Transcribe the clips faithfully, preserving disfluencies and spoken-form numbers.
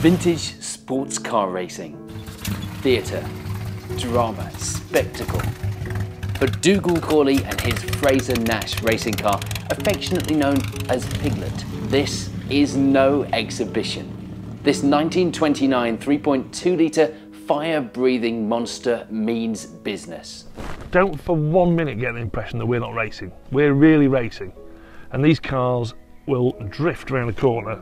Vintage sports car racing, theatre, drama, spectacle. But Dougal Cawley and his Frazer Nash racing car, affectionately known as Piglet, this is no exhibition. This nineteen twenty-nine three point two litre fire-breathing monster means business. Don't for one minute get the impression that we're not racing. We're really racing. And these cars will drift around the corner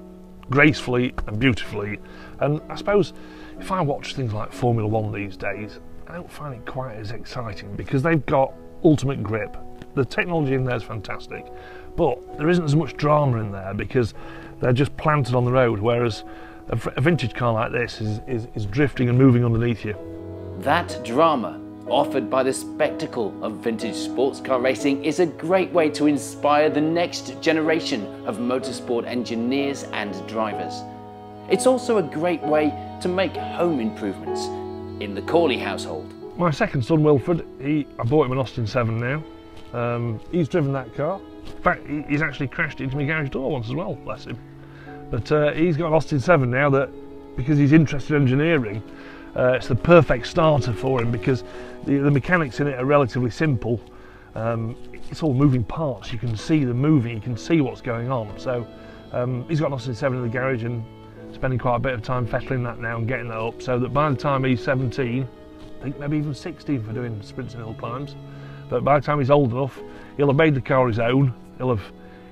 gracefully and beautifully, and I suppose if I watch things like Formula One these days, I don't find it quite as exciting because they've got ultimate grip. The technology in there is fantastic, but there isn't as much drama in there because they're just planted on the road, whereas a, a vintage car like this is, is, is drifting and moving underneath you. That drama offered by the spectacle of vintage sports car racing is a great way to inspire the next generation of motorsport engineers and drivers. It's also a great way to make home improvements in the Cawley household. My second son Wilfred, he, I bought him an Austin seven now. Um, he's driven that car. In fact, he, he's actually crashed into my garage door once as well, bless him. But uh, he's got an Austin seven now that, because he's interested in engineering, Uh, it's the perfect starter for him because the, the mechanics in it are relatively simple. Um, it's all moving parts, you can see them moving, you can see what's going on. So um, he's got an Austin seven in the garage and spending quite a bit of time fettling that now and getting that up so that by the time he's seventeen, I think maybe even sixteen for doing sprints and hill climbs, but by the time he's old enough, he'll have made the car his own, he'll, have,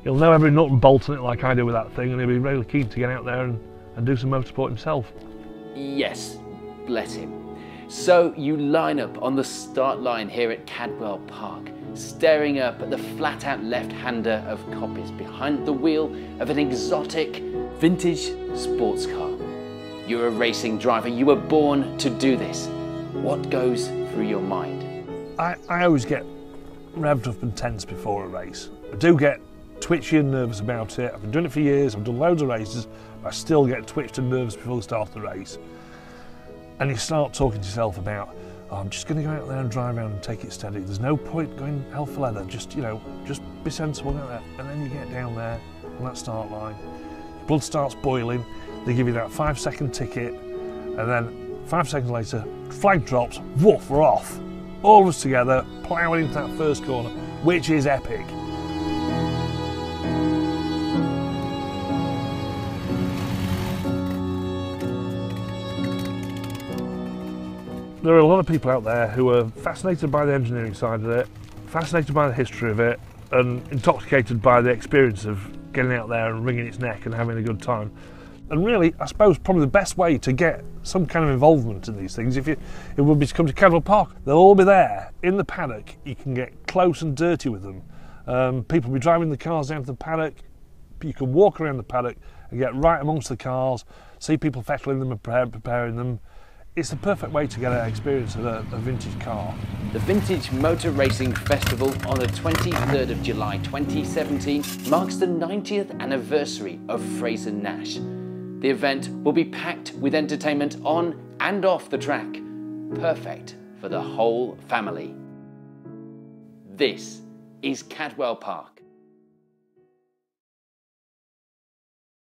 he'll know every nut and bolt in it like I do with that thing, and he'll be really keen to get out there and, and do some motorsport himself. Yes. Let him. So you line up on the start line here at Cadwell Park, staring up at the flat-out left-hander of Coppice behind the wheel of an exotic vintage sports car. You're a racing driver, you were born to do this. What goes through your mind? I, I always get revved up and tense before a race. I do get twitchy and nervous about it. I've been doing it for years, I've done loads of races, but I still get twitched and nervous before the start of the race. And you start talking to yourself about, oh, I'm just going to go out there and drive around and take it steady. There's no point going hell for leather. Just, you know, just be sensible out there. And then you get down there on that start line. Your blood starts boiling. They give you that five second ticket. And then five seconds later, flag drops, woof, we're off. All of us together, ploughing into that first corner, which is epic. There are a lot of people out there who are fascinated by the engineering side of it, fascinated by the history of it, and intoxicated by the experience of getting out there and wringing its neck and having a good time. And really, I suppose probably the best way to get some kind of involvement in these things, if you, it would be to come to Cadwell Park. They'll all be there in the paddock. You can get close and dirty with them. Um, people will be driving the cars down to the paddock. You can walk around the paddock and get right amongst the cars, see people fettling them and preparing them. It's the perfect way to get an experience of a, a vintage car. The Vintage Motor Racing Festival on the twenty-third of July twenty seventeen marks the ninetieth anniversary of Frazer Nash. The event will be packed with entertainment on and off the track, perfect for the whole family. This is Cadwell Park.